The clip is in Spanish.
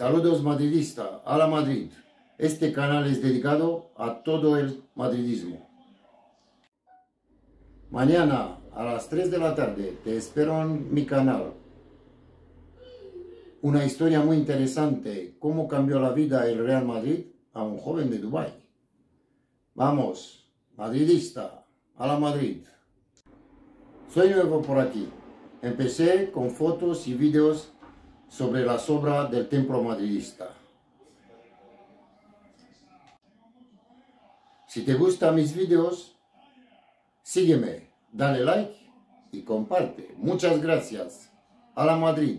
Saludos madridista, a la Madrid. Este canal es dedicado a todo el madridismo. Mañana a las 3 de la tarde te espero en mi canal. Una historia muy interesante, cómo cambió la vida el Real Madrid a un joven de Dubái. Vamos, madridista, a la Madrid. Soy nuevo por aquí. Empecé con fotos y vídeos sobre las obras del templo madridista. Si te gustan mis vídeos, sígueme, dale like y comparte. Muchas gracias. A la Madrid.